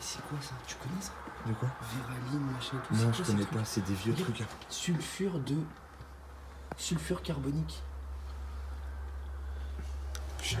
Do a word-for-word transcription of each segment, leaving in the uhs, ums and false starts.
c'est quoi ça? Tu connais ça? De quoi? Véraline, machin, tout ça. Non, je connais pas, c'est des vieux trucs. Sulfure de. Sulfure carbonique. Putain.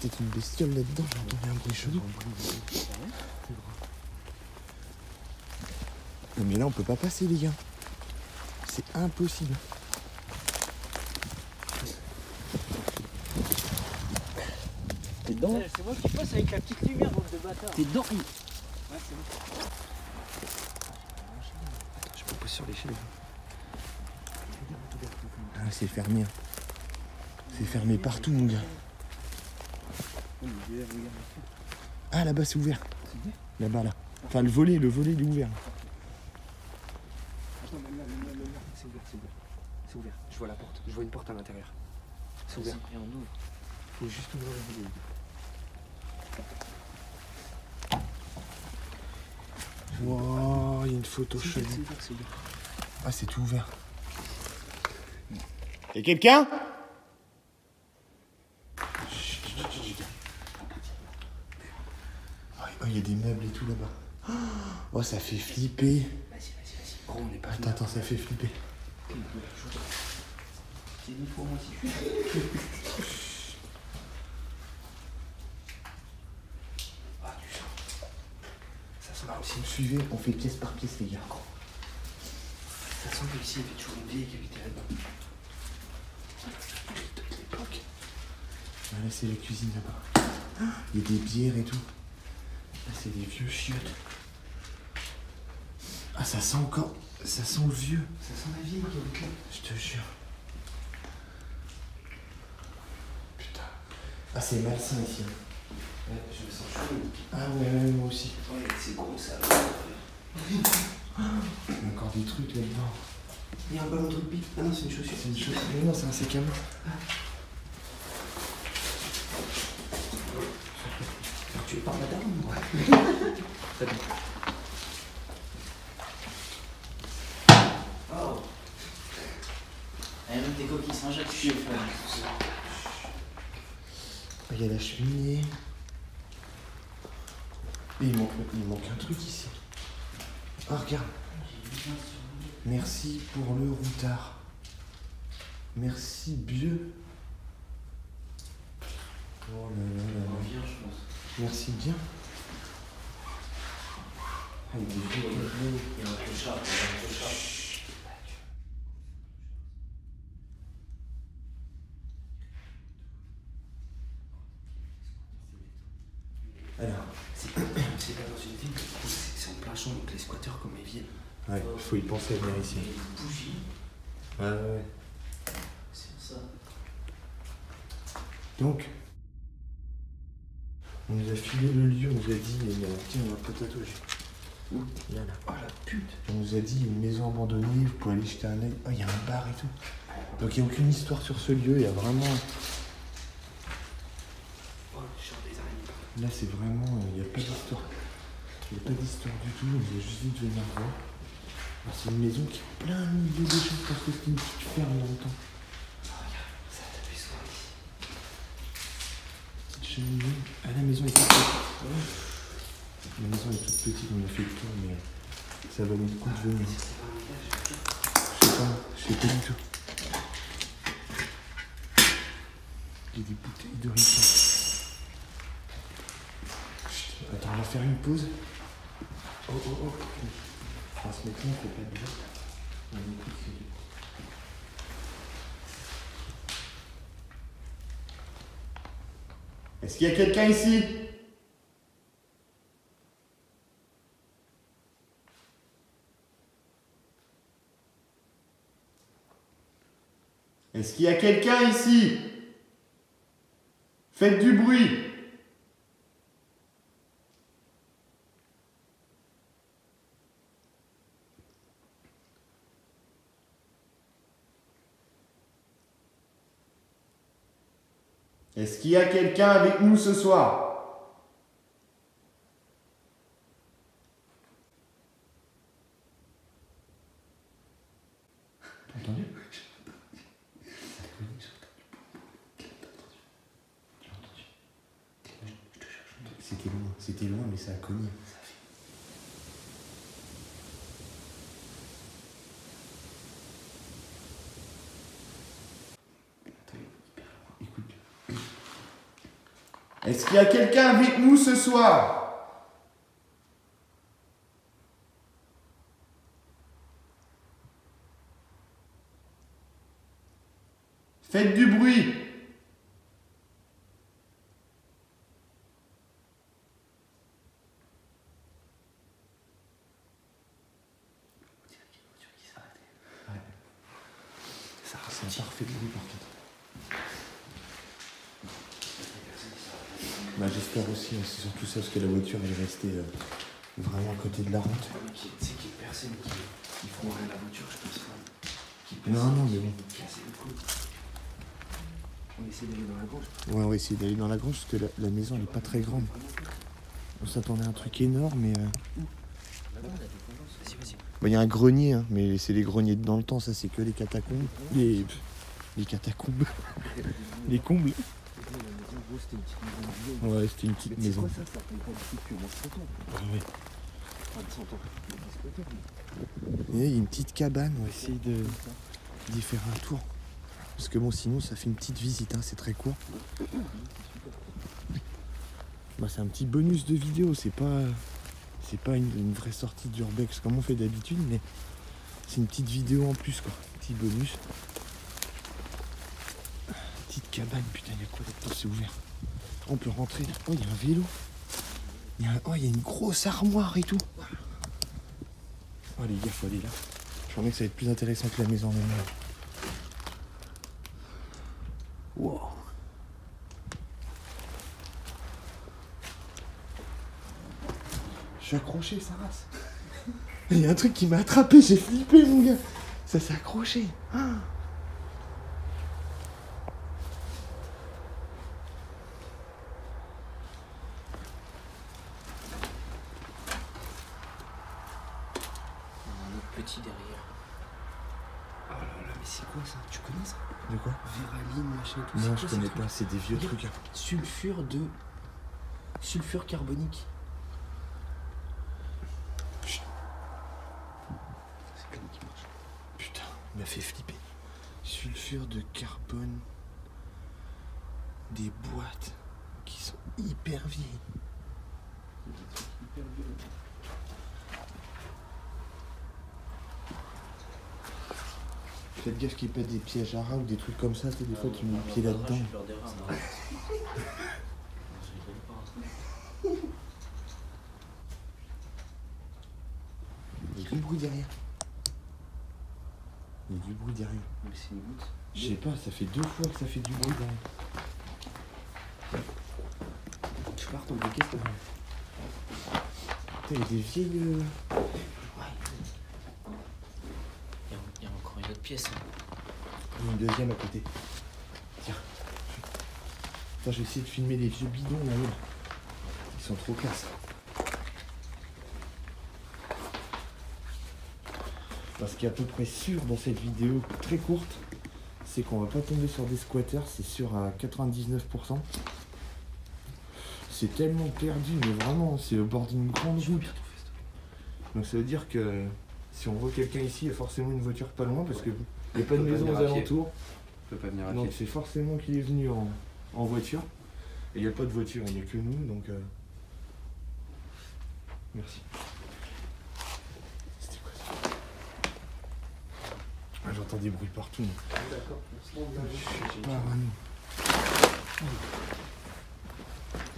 C'était une bestiole là-dedans, j'ai entendu un bruit chelou. Mais là on peut pas passer les gars. C'est impossible. T'es dedans? C'est moi qui passe avec la petite lumière, bande de bâtards. T'es dedans? Ouais, c'est bon. Attends, je me pose sur l'échelle. Ah, c'est fermé. C'est fermé partout mon gars. Ah là-bas c'est ouvert. Là-bas là. Enfin le volet, le volet il est ouvert. Attends, même là, même là, même là, c'est ouvert, c'est ouvert. C'est ouvert. Je vois la porte, je vois une porte à l'intérieur. C'est ouvert. Et on ouvre. Faut juste ouvrir le volet. Wow, il y a une photo chelou. Ah c'est tout ouvert. Y'a quelqu'un ? Il y a des meubles et tout là-bas. Oh, ça fait flipper. Vas-y, vas-y, vas-y. Oh, on est pas. Attends, attends, ça fait flipper. C'est une fois moi si tu Ah, du sang. Ça se marre aussi. Vous me suivez, on fait pièce par pièce, les gars. Ça sent que ici, il y avait toujours une vieille qui habitait là-bas. L'époque. Ah, là, c'est la cuisine là-bas. Il y a des bières et tout. Là, c'est des vieux chiottes. Ah, ça sent encore. Ça sent le vieux. Ça sent la vieille qui habite là. Je te jure. Putain. Ah, c'est malsain ici. Hein. Ouais, je me sens chaud. Ah, ouais, ouais, moi aussi. Ouais, c'est gros, ça. Il y a encore des trucs là-dedans. Il y a un ballon de rugby. Ah non, c'est une chaussure. C'est une chaussure. Non, c'est un sac à main. Ah. Tu es par madame ou ouais. Très bien. Oh. Elle a des coquilles Saint-Jacques, je suis au frère. Il y a la cheminée. Et il manque, il manque un truc ici. Ah, regarde. Merci pour le routard. Merci, Bieu. Oh là là là. On revient, je pense. Merci bien. Ah, il y a un chat, il y a un chat. Alors, c'est pas dans une ville, c'est en plein champ, donc les squatteurs comme ils viennent. Ouais, il faut y penser à venir ici. Les bougies. Ouais, ouais. C'est ça. Donc. On nous a filé le lieu, on nous a dit, tiens, on a un peu tatoué. Ouh, là, là. Oh la pute. On nous a dit, une maison abandonnée, vous pouvez aller jeter un œil. Oh, il y a un bar et tout. Donc il n'y a aucune histoire sur ce lieu, il y a vraiment... Oh, le chant des araignées. Là, c'est vraiment... Il n'y a pas d'histoire. Il n'y a pas d'histoire du tout, on nous a juste dit de venir voir. C'est une maison qui est plein milieu de choses parce que c'est une petite ferme en même temps. Ah, la maison est toute petite. La maison est toute petite, on a fait le tour, mais ça valait le coup de venir. Je sais pas, je sais pas du tout. Il y a des bouteilles de riz. Attends, on va faire une pause. Oh oh oh. On va se mettre là, on fait pas de bruit. On écoute. Est-ce qu'il y a quelqu'un ici? Est-ce qu'il y a quelqu'un ici? Faites du bruit! Est-ce qu'il y a quelqu'un avec nous ce soir? T'as entendu? J'ai entendu. Je te cherche. C'était loin, c'était loin, mais ça a cogné. Est-ce qu'il y a quelqu'un avec nous ce soir? Faites du bruit. Ouais. Ça ressentit parfait bruit par contre. Bah, j'espère aussi, c'est surtout ça, parce que la voiture elle est restée euh, vraiment à côté de la route. C'est qu'il y a personne qui, qui prendrait la voiture, je pense. Personne, non, non, mais bon. On essaie d'aller dans la grange. Ouais, on va essayer d'aller dans la grange, parce que la, la maison elle est pas très grande. On s'attendait à un truc énorme, mais. Euh... Bah, il y a un grenier, hein, mais c'est les greniers de dans le temps, ça c'est que les catacombes. Les. Les catacombes. Les combles. C'était une petite maison. Ouais, c'était une petite maison. Quoi, ça, ça prend pas beaucoup plus, moins de cent ans. Oui. Enfin, de cent ans. Il y a une petite cabane, on va essayer d'y faire un tour. Parce que bon, sinon, ça fait une petite visite, hein, c'est très court. Bah, c'est un petit bonus de vidéo, c'est pas, c'est pas une, une vraie sortie d'urbex comme on fait d'habitude, mais c'est une petite vidéo en plus, quoi. Petit bonus. Petite cabane, putain, il y a quoi là-dedans? C'est ouvert. On peut rentrer là. Oh, il y a un vélo. Il y a un... Oh, il y a une grosse armoire et tout. Oh, les gars, faut aller là. Je pensais que ça va être plus intéressant que la maison même. Wow. Je suis accroché, ça rase. Il y a un truc qui m'a attrapé, j'ai flippé, mon gars. Ça s'est accroché. Ah. Petit derrière. Oh là là, mais c'est quoi ça? Tu connais ça? De quoi? Véraline, machin, tout ça. Non, je connais pas, c'est des vieux trucs. Sulfure de. Sulfure carbonique. Putain. C'est connu qui marche. Putain, il m'a fait flipper. Sulfure de carbone. Des boîtes qui sont hyper vieilles. Hyper vieilles. Faites gaffe qu'il n'y ait pas des pièges à rats ou des trucs comme ça, des fois tu mets le pied là-dedans. Il y a du bruit derrière. Il y a du bruit derrière. Mais c'est une goutte. Je sais pas, ça fait deux fois que ça fait du bruit derrière. Tu pars tomber, qu'est-ce que t'as ? Putain, il y a des vieilles. Pièce. Une deuxième à côté. Tiens. Attends, je vais essayer de filmer les vieux bidons là-haut. Ils sont trop casses. Parce qu'à peu près sûr dans cette vidéo très courte, c'est qu'on va pas tomber sur des squatters, c'est sûr à quatre-vingt-dix-neuf pour cent. C'est tellement perdu, mais vraiment, c'est au bord d'une grande route. Donc ça veut dire que. Si on voit quelqu'un ici, il y a forcément une voiture pas loin parce qu'il n'y a pas de maison aux alentours. On peut pas venir à pied. Donc c'est forcément qu'il est venu en, en voiture. Et il n'y a pas de voiture, il n'y a que nous, donc... Euh... Merci. C'était quoi ça? Ah, j'entends des bruits partout. D'accord. Je sais pas, vraiment.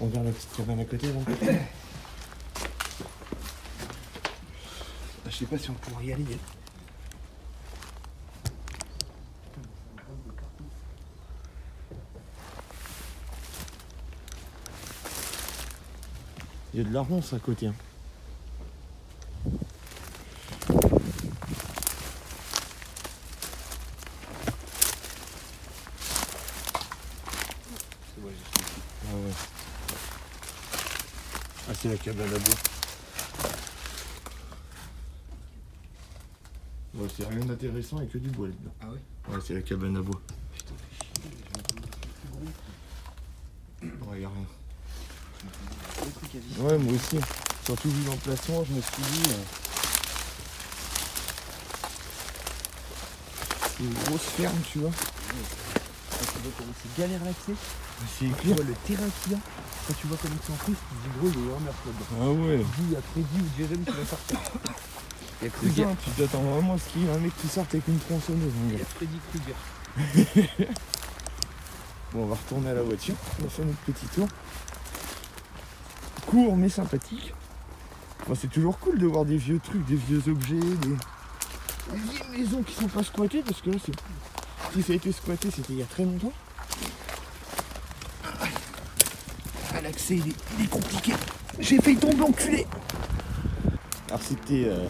on vient à côté. Je sais pas si on pourrait y aller. Il y a de l'arronce à côté. Hein. Ah ouais. Ah c'est la cabane à bois. Ouais, c'est rien d'intéressant et que du bois là-dedans. Ah ouais. Ouais, c'est la cabane à bois. Putain, fais chier. Ouais, y'a rien. Ouais, moi aussi. Surtout vu l'emplacement, je me suis dit... Euh... C'est une grosse ferme, tu vois. C'est galère l'accès. C'est éclair. Tu vois le terrain qu'il y a. Quand tu vois comment ils s'en poussent, tu te dis gros, il y a un meurtre là-dedans. Ah ouais. Dis après dix ou Jérémy qui va sortir. Il y a Kruger. Putain, tu t'attends vraiment à ce qu'il y ait un mec qui sorte avec une tronçonneuse. Il y a Freddy Kruger. Bon, on va retourner à la voiture. On va faire notre petit tour. Court mais sympathique. Enfin, c'est toujours cool de voir des vieux trucs, des vieux objets, des, des vieilles maisons qui sont pas squattées, parce que là c'est... Si ça a été squatté, c'était il y a très longtemps. Ah, l'accès il, il est compliqué. J'ai failli tomber enculé. Alors c'était... Euh...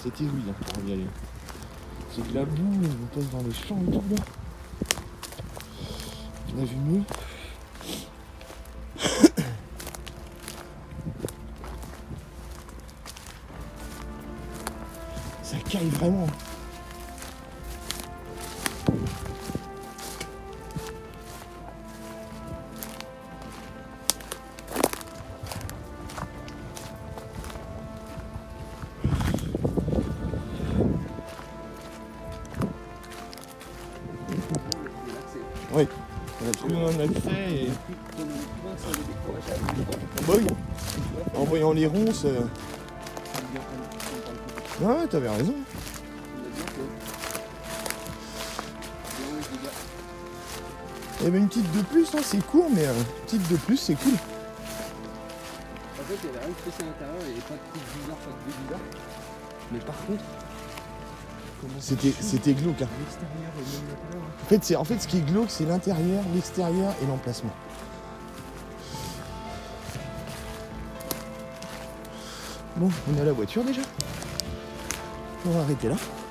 C'était oui hein, pour y aller. C'est de la boue, on passe dans les champs et tout là. On a vu mieux. Ça caille vraiment. Oui, on a trouvé un accès et... Bah oui, en voyant les ronces... Euh... Ah ouais, t'avais raison. Et bien une petite de plus, hein, c'est court, mais euh, une petite de plus, c'est cool. En fait, il n'y avait rien de spécial à l'intérieur, il n'y avait pas de trucs bizarres, pas de trucs bizarres. Mais par contre, c'était glauque. Hein. En fait, c'est en fait ce qui est glauque, c'est l'intérieur, l'extérieur et l'emplacement. Bon, on a la voiture déjà. On va arrêter là.